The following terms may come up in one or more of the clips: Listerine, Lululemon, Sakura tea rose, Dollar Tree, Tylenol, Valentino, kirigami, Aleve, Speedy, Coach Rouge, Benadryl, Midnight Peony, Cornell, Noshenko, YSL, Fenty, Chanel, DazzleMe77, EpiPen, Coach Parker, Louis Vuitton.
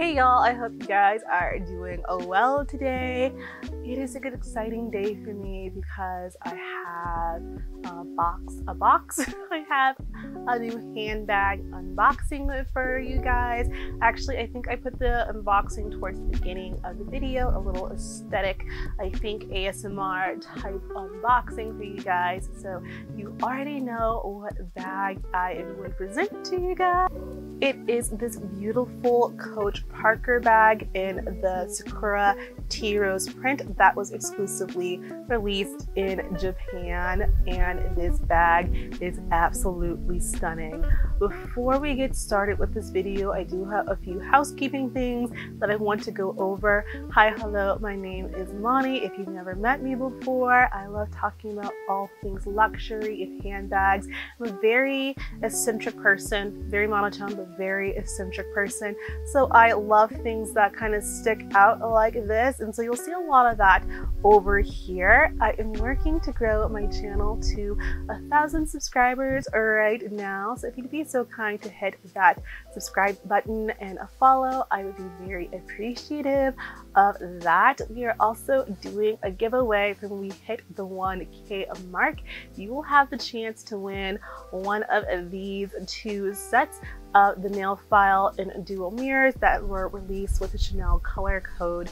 Hey y'all, I hope you guys are doing well today. It is a good exciting day for me because I have I have a new handbag unboxing for you guys. Actually, I think I put the unboxing towards the beginning of the video, a little aesthetic, I think ASMR type unboxing for you guys. So you already know what bag I am going to present to you guys. It is this beautiful Coach Parker bag in the Sakura tea rose print that was exclusively released in Japan, and this bag is absolutely stunning. Before we get started with this video, I do have a few housekeeping things that I want to go over. Hi, hello, my name is Lonnie. If you've never met me before, I love talking about all things luxury and handbags. I'm a very eccentric person, very monotone, but very eccentric person. So I love things that kind of stick out like this, and so you'll see a lot of that over here. I am working to grow my channel to 1,000 subscribers right now, so if you'd be so kind to hit that subscribe button and a follow, I would be very appreciative of that. We are also doing a giveaway. When we hit the 1K mark, you will have the chance to win one of these two sets of the nail file and dual mirrors that were released with the Chanel color code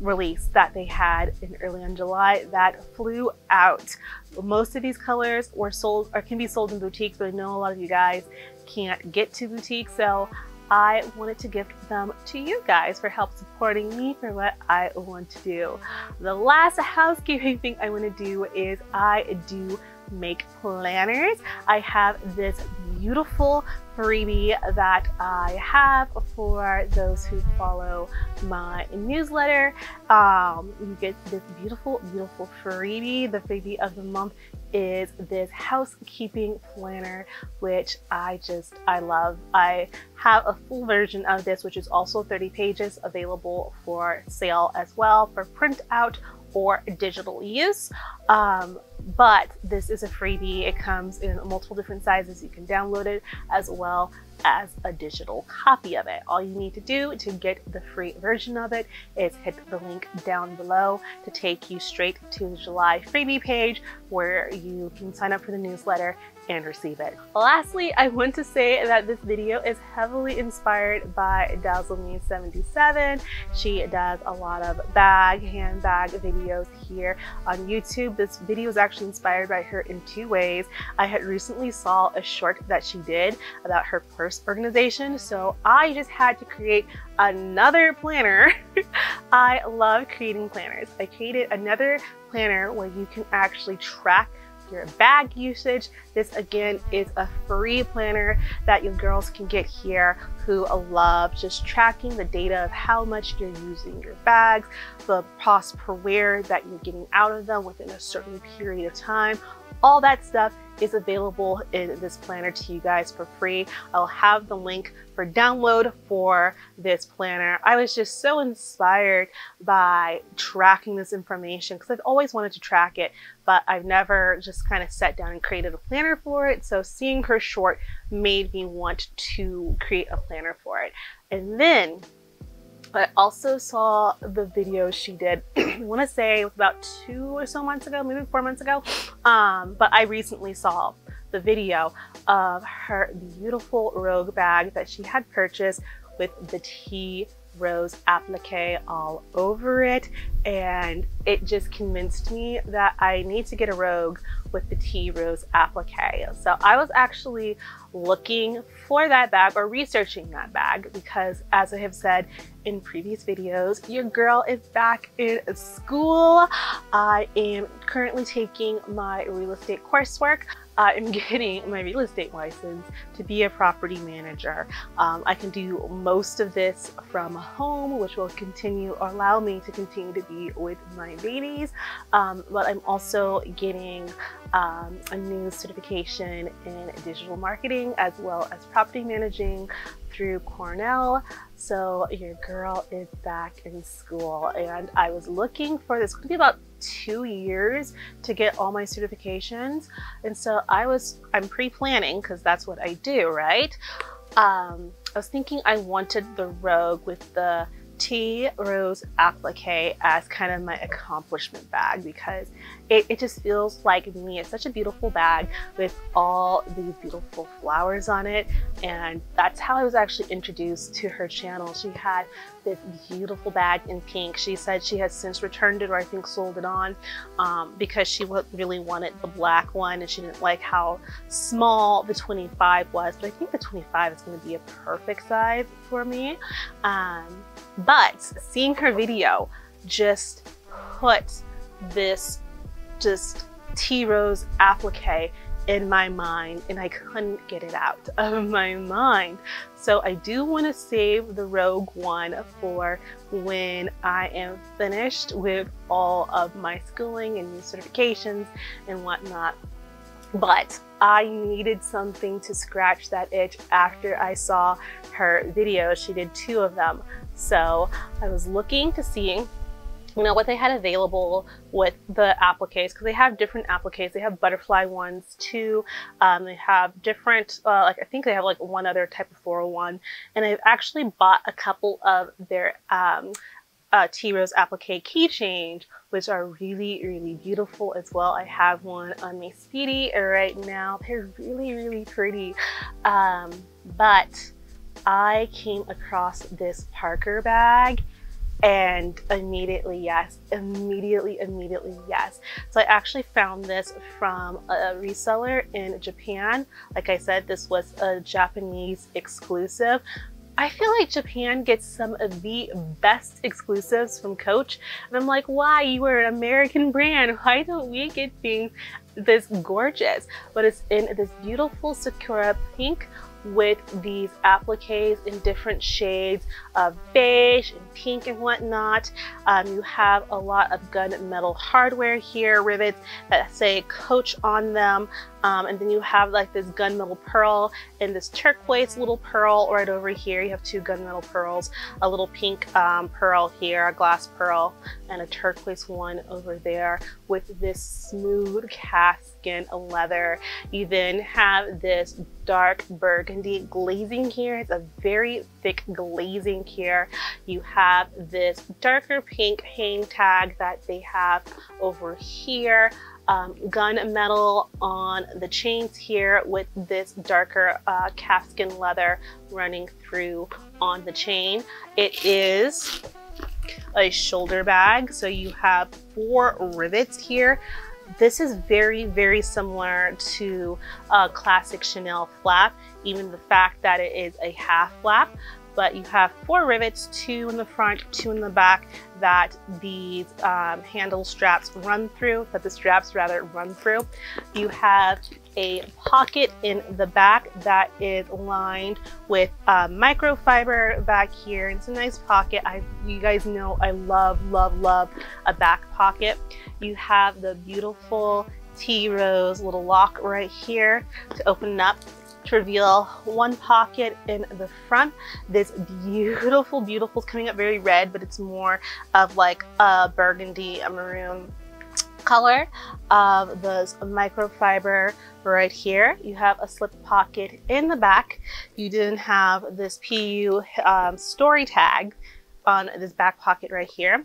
release that they had in early in July that flew out. Most of these colors were sold or can be sold in boutiques, but I know a lot of you guys can't get to boutiques, so I wanted to gift them to you guys for help supporting me for what I want to do. The last housekeeping thing I want to do is I do make planners. I have this beautiful freebie that I have for those who follow my newsletter. You get this beautiful freebie. The freebie of the month is this housekeeping planner, which I love. I have a full version of this, which is also 30 pages available for sale as well for printout or digital use. But this is a freebie. It comes in multiple different sizes. You can download it as well as a digital copy of it. All you need to do to get the free version of it is hit the link down below to take you straight to the July freebie page where you can sign up for the newsletter and receive it. Lastly, I want to say that this video is heavily inspired by DazzleMe77. She does a lot of handbag videos here on YouTube. This video is actually inspired by her in two ways. I had recently saw a short that she did about her purse organization, so I just had to create another planner. I love creating planners. I created another planner where you can actually track your bag usage. This again is a free planner that you girls can get here who love just tracking the data of how much you're using your bags, the cost per wear that you're getting out of them within a certain period of time. All that stuff is available in this planner to you guys for free. I'll have the link for download for this planner. I was just so inspired by tracking this information because I've always wanted to track it, but I've never just kind of sat down and created a planner for it. So seeing her short made me want to create a planner for it. And then I also saw the video she did, I want to say it was about 2 or so months ago, maybe 4 months ago, but I recently saw the video of her beautiful rogue bag that she had purchased with the tea rose applique all over it, and it just convinced me that I need to get a rogue with the tea rose applique. So I was actually looking for that bag, or researching that bag, because as I have said in previous videos, your girl is back in school. I am currently taking my real estate coursework. I am getting my real estate license to be a property manager. I can do most of this from home, which will allow me to continue to be with my babies. But I'm also getting a new certification in digital marketing as well as property managing through Cornell. So your girl is back in school, and I was looking for this. It's going to be about 2 years to get all my certifications, and so I'm pre-planning, because that's what I do, right? I was thinking I wanted the rogue with the tea rose applique as kind of my accomplishment bag, because it just feels like me. It's such a beautiful bag with all these beautiful flowers on it, and that's how I was actually introduced to her channel. She had this beautiful bag in pink. She said she has since returned it, or I think sold it on, because she really wanted the black one, and she didn't like how small the 25 was, but I think the 25 is going to be a perfect size for me. But seeing her video just put this tea rose applique in my mind, and I couldn't get it out of my mind. So I do want to save the rogue one for when I am finished with all of my schooling and new certifications and whatnot. But I needed something to scratch that itch after I saw her video. She did 2 of them. So I was looking to see, you know, what they had available with the appliques, because they have different appliques. They have butterfly ones too. They have different, like I think they have like one other type of floral one. And I've actually bought a couple of their tea rose applique keychains, which are really, really beautiful as well. I have one on my Speedy right now. They're really, really pretty. But I came across this Parker bag, and immediately yes, immediately yes. So I actually found this from a reseller in Japan. Like I said, this was a Japanese exclusive. I feel like Japan gets some of the best exclusives from Coach, and I'm like, why? You are an American brand. Why don't we get things this gorgeous? But it's in this beautiful Sakura pink with these appliques in different shades of beige and pink and whatnot. You have a lot of gunmetal hardware here, rivets that say Coach on them, and then you have like this gunmetal pearl and this turquoise little pearl right over here. You have 2 gunmetal pearls, a little pink pearl here, a glass pearl, and a turquoise one over there with this smooth cast skin leather. You then have this dark burgundy glazing here. It's a very thick glazing here. You have this darker pink hang tag that they have over here. Gun metal on the chains here with this darker calfskin leather running through on the chain. It is a shoulder bag, so you have 4 rivets here. This is very, very similar to a classic Chanel flap, even the fact that it is a half flap. But you have 4 rivets, 2 in the front, 2 in the back, that these handle straps run through, that the straps rather run through. You have a pocket in the back that is lined with microfiber back here. It's a nice pocket. You guys know I love, love, love a back pocket. You have the beautiful tea rose little lock right here to open up, to reveal one pocket in the front. This beautiful, beautiful, it's coming up very red, but it's more of like a burgundy, a maroon color. Of those microfiber right here. You have a slip pocket in the back. You didn't have this PU story tag on this back pocket right here.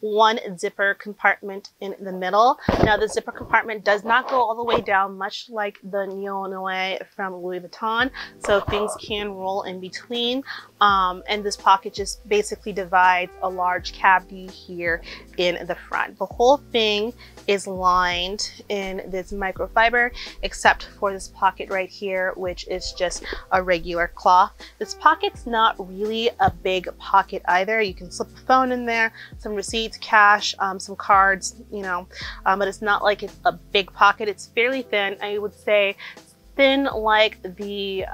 One zipper compartment in the middle. Now the zipper compartment does not go all the way down, much like the Nyonoe from Louis Vuitton, so things can roll in between. And this pocket just basically divides a large cavity here in the front. The whole thing is lined in this microfiber, except for this pocket right here, which is just a regular cloth. This pocket's not really a big pocket either. You can slip a phone in there, some receipts, cash, some cards, you know, but it's not like it's a big pocket. It's fairly thin. I would say thin like the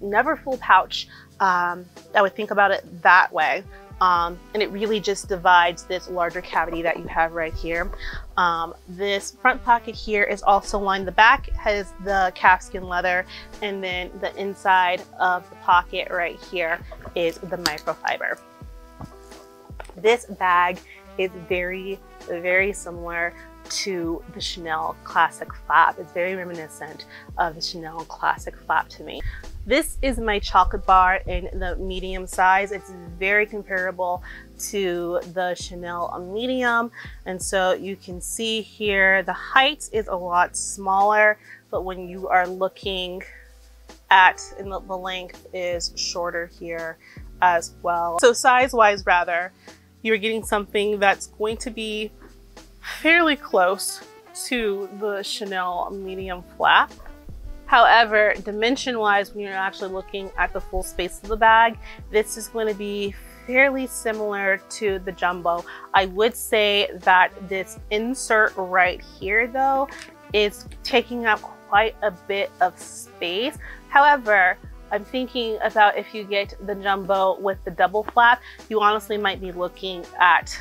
Never Full pouch. I would think about it that way. And it really just divides this larger cavity that you have right here. This front pocket here is also lined. The back has the calfskin leather, and then the inside of the pocket right here is the microfiber. This bag is very, very similar to the Chanel Classic Flap. It's very reminiscent of the Chanel Classic Flap to me. This is my chocolate bar in the medium size. It's very comparable to the Chanel medium. And so you can see here, the height is a lot smaller, but when you are looking at, and the length is shorter here as well. So size-wise rather, you're getting something that's going to be fairly close to the Chanel medium flap. However, dimension-wise, when you're actually looking at the full space of the bag, this is going to be fairly similar to the jumbo. I would say that this insert right here, though, is taking up quite a bit of space. However, I'm thinking about if you get the jumbo with the double flap, you honestly might be looking at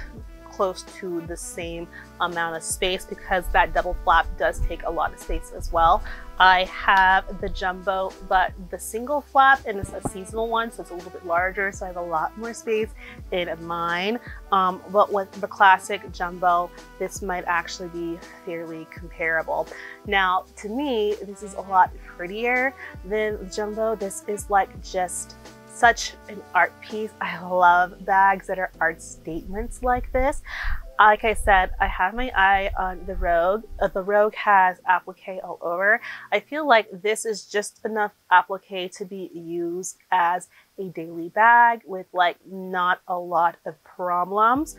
close to the same amount of space, because that double flap does take a lot of space as well. I have the jumbo, but the single flap, and it's a seasonal one, so it's a little bit larger, so I have a lot more space in mine. But with the classic jumbo, this might actually be fairly comparable. Now, to me, this is a lot prettier than jumbo. This is like just such an art piece. I love bags that are art statements like this. Like I said, I have my eye on the Rogue. The Rogue has applique all over. I feel like this is just enough applique to be used as a daily bag with like not a lot of problems.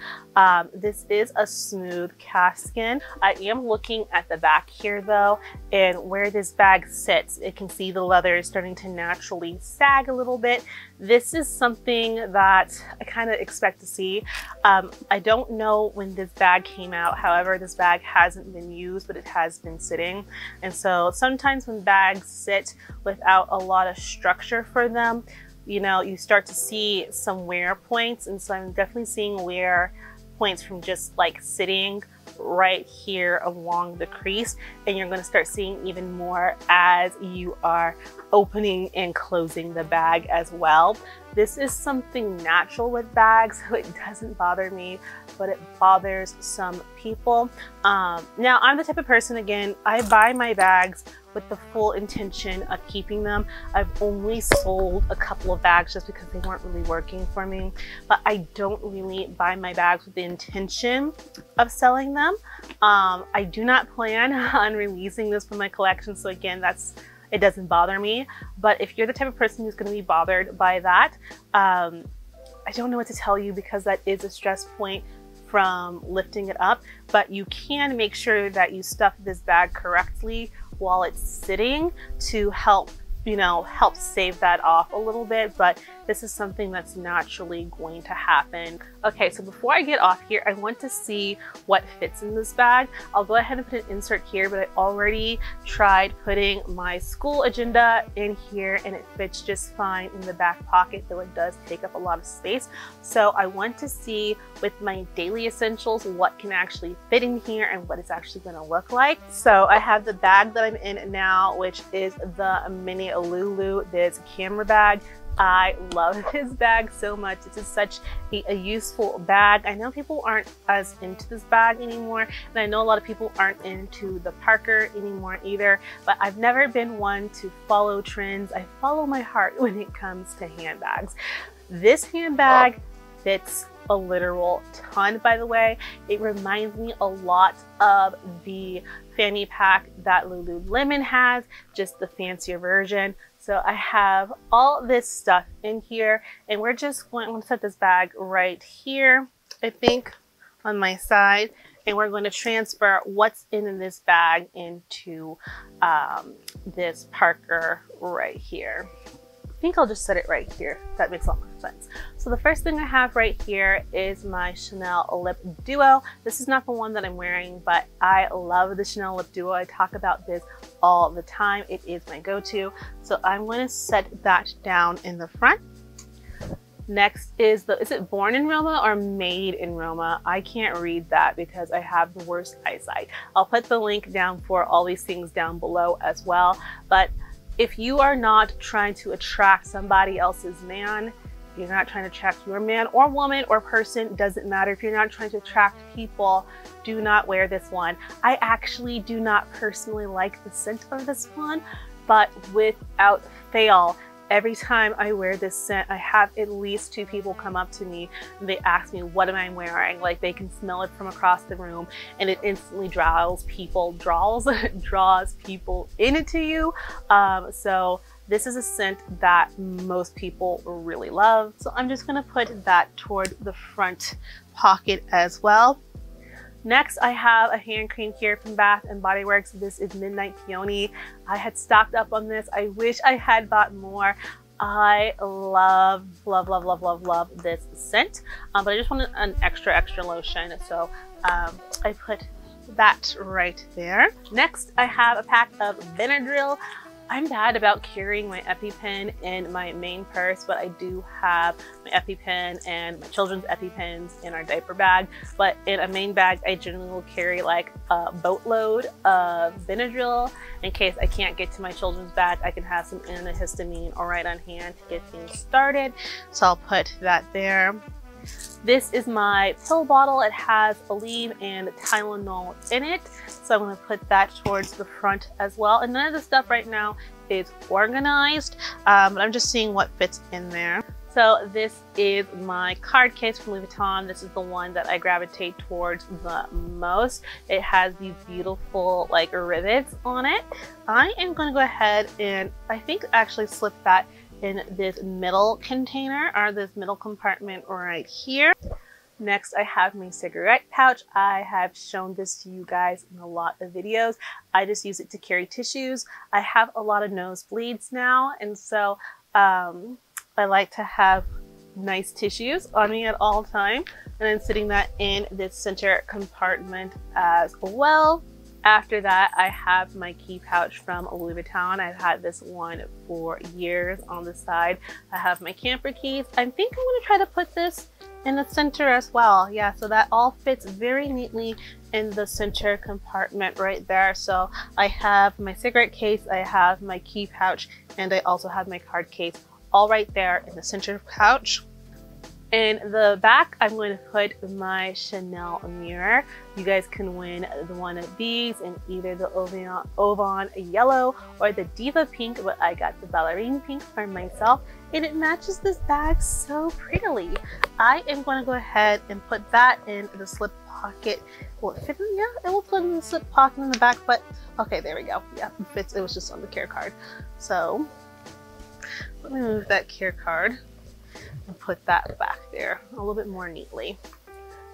This is a smooth calfskin. I am looking at the back here though, and where this bag sits, it can see the leather is starting to naturally sag a little bit. This is something that I kind of expect to see. I don't know when this bag came out. However, this bag hasn't been used, but it has been sitting. And so sometimes when bags sit without a lot of structure for them, you know, you start to see some wear points. And so I'm definitely seeing wear points from just like sitting right here along the crease. And you're gonna start seeing even more as you are opening and closing the bag as well. This is something natural with bags, so it doesn't bother me, but it bothers some people. Now, I'm the type of person, again, I buy my bags with the full intention of keeping them. I've only sold a couple of bags just because they weren't really working for me, but I don't really buy my bags with the intention of selling them. I do not plan on releasing this from my collection. So again, that's, it doesn't bother me. But if you're the type of person who's gonna be bothered by that, I don't know what to tell you, because that is a stress point from lifting it up, but you can make sure that you stuff this bag correctly while it's sitting to help, you know, help save that off a little bit. But this is something that's naturally going to happen. Okay, so before I get off here, I want to see what fits in this bag. I'll go ahead and put an insert here, but I already tried putting my school agenda in here and it fits just fine in the back pocket, though it does take up a lot of space. So I want to see with my daily essentials what can actually fit in here and what it's actually going to look like. So I have the bag that I'm in now, which is the Mini Lulu, this camera bag. I love this bag so much. This is such a useful bag. I know people aren't as into this bag anymore, and I know a lot of people aren't into the Parker anymore either, but I've never been one to follow trends. I follow my heart when it comes to handbags. This handbag fits a literal ton, by the way. It reminds me a lot of the fanny pack that Lululemon has, just the fancier version. So I have all this stuff in here, and we're just going to set this bag right here, I think, on my side, and we're going to transfer what's in this bag into this Parker right here. I think I'll just set it right here. That makes a lot more sense. So the first thing I have right here is my Chanel Lip Duo. This is not the one that I'm wearing, but I love the Chanel Lip Duo. I talk about this all the time. It is my go-to. So I'm going to set that down in the front. Next is the, is it born in Roma or made in Roma? I can't read that because I have the worst eyesight. I'll put the link down for all these things down below as well. But if you are not trying to attract somebody else's man, you're not trying to attract your man or woman or person, doesn't matter. If you're not trying to attract people, do not wear this one. I actually do not personally like the scent of this one, but without fail, every time I wear this scent, I have at least two people come up to me and they ask me, what am I wearing? Like, they can smell it from across the room, and it instantly draws people into you. So this is a scent that most people really love. So I'm just gonna put that toward the front pocket as well. Next, I have a hand cream here from Bath & Body Works. This is Midnight Peony. I had stocked up on this. I wish I had bought more. I love, love, love, love, love, love this scent. But I just wanted an extra, extra lotion. So I put that right there. Next, I have a pack of Benadryl. I'm bad about carrying my EpiPen in my main purse, but I do have my EpiPen and my children's EpiPens in our diaper bag. But in a main bag, I generally will carry like a boatload of Benadryl in case I can't get to my children's bag. I can have some antihistamine all right on hand to get things started. So I'll put that there. This is my pill bottle. It has Aleve and Tylenol in it. So I'm going to put that towards the front as well. And none of the stuff right now is organized, but I'm just seeing what fits in there. So this is my card case from Louis Vuitton. This is the one that I gravitate towards the most. It has these beautiful like rivets on it. I am going to go ahead and I think actually slip that in this middle container or this middle compartment right here. Next, I have my cigarette pouch. I have shown this to you guys in a lot of videos. I just use it to carry tissues. I have a lot of nosebleeds now, and so I like to have nice tissues on me at all time, and I'm sitting that in this center compartment as well. After that, I have my key pouch from Louis Vuitton. I've had this one for years on the side. I have my camper keys. I think I'm gonna try to put this in the center as well. Yeah, so that all fits very neatly in the center compartment right there. So I have my cigarette case, I have my key pouch, and I also have my card case all right there in the center pouch. In the back, I'm going to put my Chanel mirror. You guys can win one of these in either the Ovon yellow or the Diva pink, but I got the Ballerine pink for myself, and it matches this bag so prettily. I am going to go ahead and put that in the slip pocket. Will it fit in? Yeah, it will fit in the slip pocket in the back, but okay, there we go. Yeah, it fits. It was just on the care card. So let me move that care card and put that back there a little bit more neatly.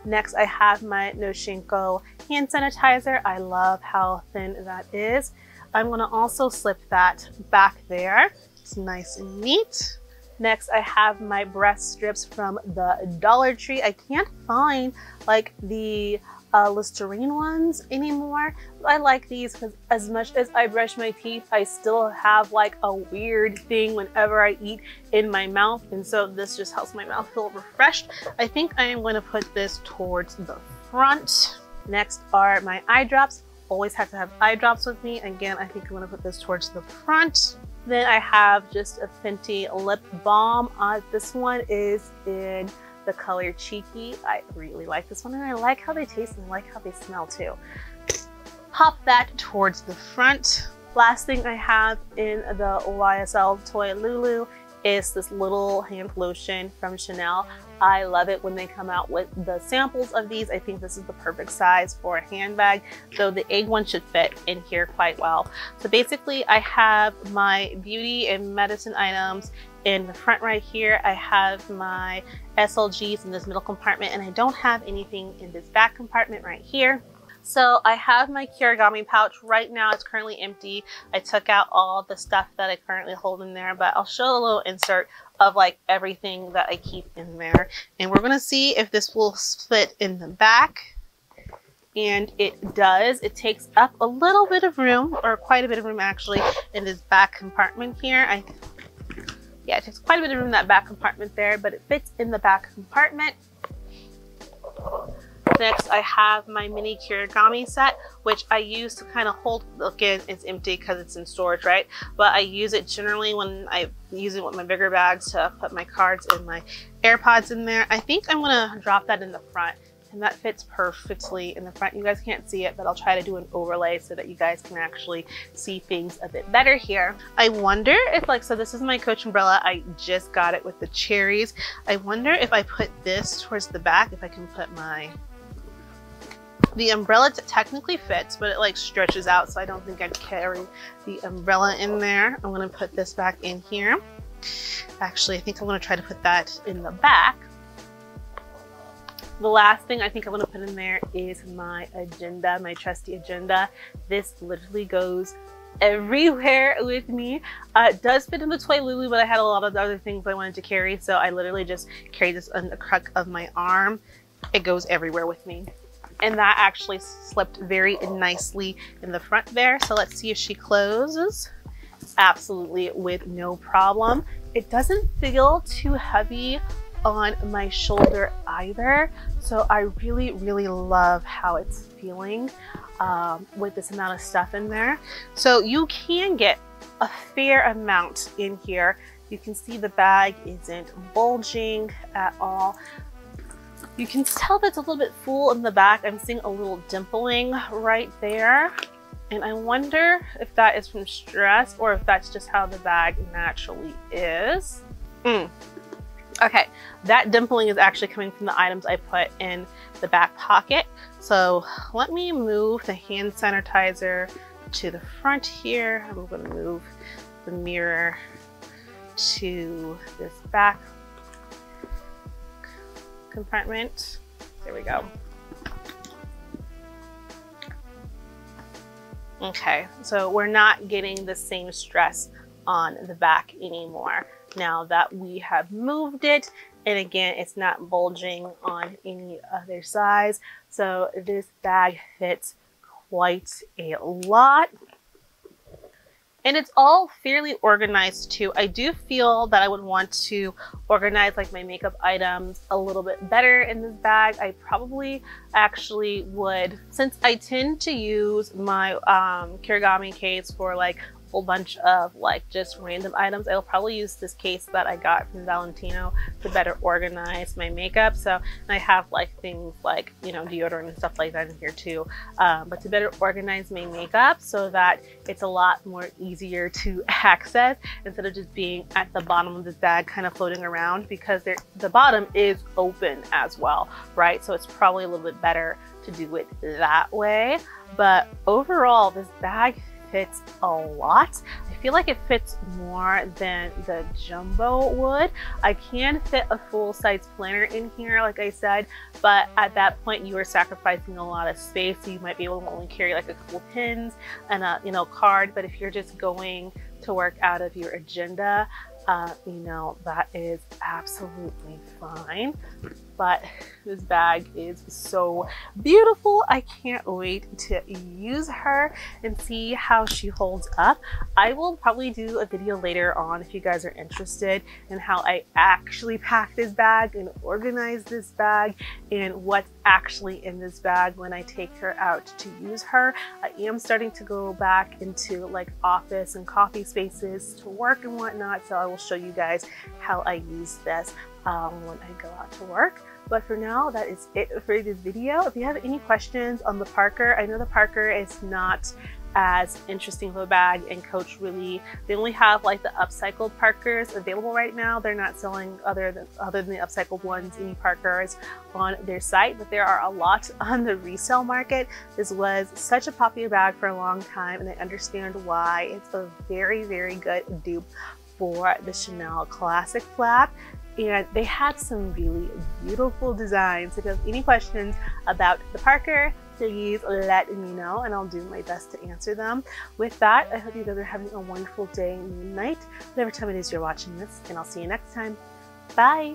Next, I have my Noshenko hand sanitizer. I love how thin that is. I'm going to also slip that back there. It's nice and neat. Next, I have my breast strips from the Dollar Tree. I can't find like the Listerine ones anymore. I like these because as much as I brush my teeth, I still have like a weird thing whenever I eat in my mouth, and so this just helps my mouth feel refreshed. I think I am going to put this towards the front. Next are my eye drops. Always have to have eye drops with me. Again, I think I'm going to put this towards the front. Then I have just a Fenty lip balm. This one is in the color Cheeky. I really like this one, and I like how they taste and I like how they smell too. Pop that towards the front. Last thing I have in the YSL Toy Lulu is this little hand lotion from Chanel. I love it when they come out with the samples of these. I think this is the perfect size for a handbag, though the egg one should fit in here quite well. So basically I have my beauty and medicine items in the front right here. I have my SLGs in this middle compartment, and I don't have anything in this back compartment right here. So I have my kirigami pouch. Right now it's currently empty. I took out all the stuff that I currently hold in there, but I'll show a little insert of like everything that I keep in there. And we're gonna see if this will fit in the back. And it does. It takes up a little bit of room, or quite a bit of room actually, in this back compartment here. Yeah, it takes quite a bit of room in that back compartment there, but it fits in the back compartment. Next, I have my mini kirigami set, which I use to kind of hold, again, it's empty because it's in storage, right? But I use it generally when I use it with my bigger bags to put my cards and my AirPods in there. I think I'm gonna drop that in the front, and that fits perfectly in the front. You guys can't see it, but I'll try to do an overlay so that you guys can actually see things a bit better here. I wonder if, like, so this is my Coach umbrella. I just got it with the cherries. I wonder if I put this towards the back, if I can put my, the umbrella technically fits, but it like stretches out, so I don't think I'd carry the umbrella in there. I'm gonna put this back in here. Actually, I think I'm gonna try to put that in the back. The last thing I think I'm gonna put in there is my agenda, my trusty agenda. This literally goes everywhere with me. It does fit in the Toy Lulu, but I had a lot of other things I wanted to carry, so I literally just carry this on the crook of my arm. It goes everywhere with me. And that actually slipped very nicely in the front there. So let's see if she closes. Absolutely, with no problem. It doesn't feel too heavy on my shoulder either. So I really, really love how it's feeling with this amount of stuff in there. So you can get a fair amount in here. You can see the bag isn't bulging at all. You can tell that's a little bit full in the back. I'm seeing a little dimpling right there. And I wonder if that is from stress or if that's just how the bag naturally is. Okay, that dimpling is actually coming from the items I put in the back pocket. So let me move the hand sanitizer to the front here. I'm gonna move the mirror to this back compartment. There we go. Okay, so we're not getting the same stress on the back anymore now that we have moved it. And again, it's not bulging on any other size. So this bag fits quite a lot. And it's all fairly organized too. I do feel that I would want to organize like my makeup items a little bit better in this bag. I probably actually would, since I tend to use my kirigami case for like a whole bunch of like just random items. I'll probably use this case that I got from Valentino to better organize my makeup. So, and I have like things like, you know, deodorant and stuff like that in here too, but to better organize my makeup so that it's a lot more easier to access instead of just being at the bottom of this bag kind of floating around, because the bottom is open as well, right? So it's probably a little bit better to do it that way. But overall, this bag fits a lot. I feel like it fits more than the jumbo would. I can fit a full-size planner in here, like I said, but at that point you are sacrificing a lot of space. So you might be able to only carry like a couple pins and a, you know, card. But if you're just going to work out of your agenda, you know, that is absolutely fine. But this bag is so beautiful. I can't wait to use her and see how she holds up. I will probably do a video later on if you guys are interested in how I actually pack this bag and organize this bag and what's actually in this bag when I take her out to use her. I am starting to go back into like office and coffee spaces to work and whatnot, so I will show you guys how I use this when I go out to work. But for now, that is it for this video. If you have any questions on the Parker, I know the Parker is not as interesting of a bag. And Coach really, they only have like the upcycled Parkers available right now. They're not selling other than the upcycled ones, any Parkers on their site, but there are a lot on the resale market. This was such a popular bag for a long time, and I understand why. It's a very, very good dupe for the Chanel Classic Flap. And they had some really beautiful designs. If you have any questions about the Parker, please let me know and I'll do my best to answer them. With that, I hope you guys are having a wonderful day and night, whatever time it is you're watching this, and I'll see you next time. Bye!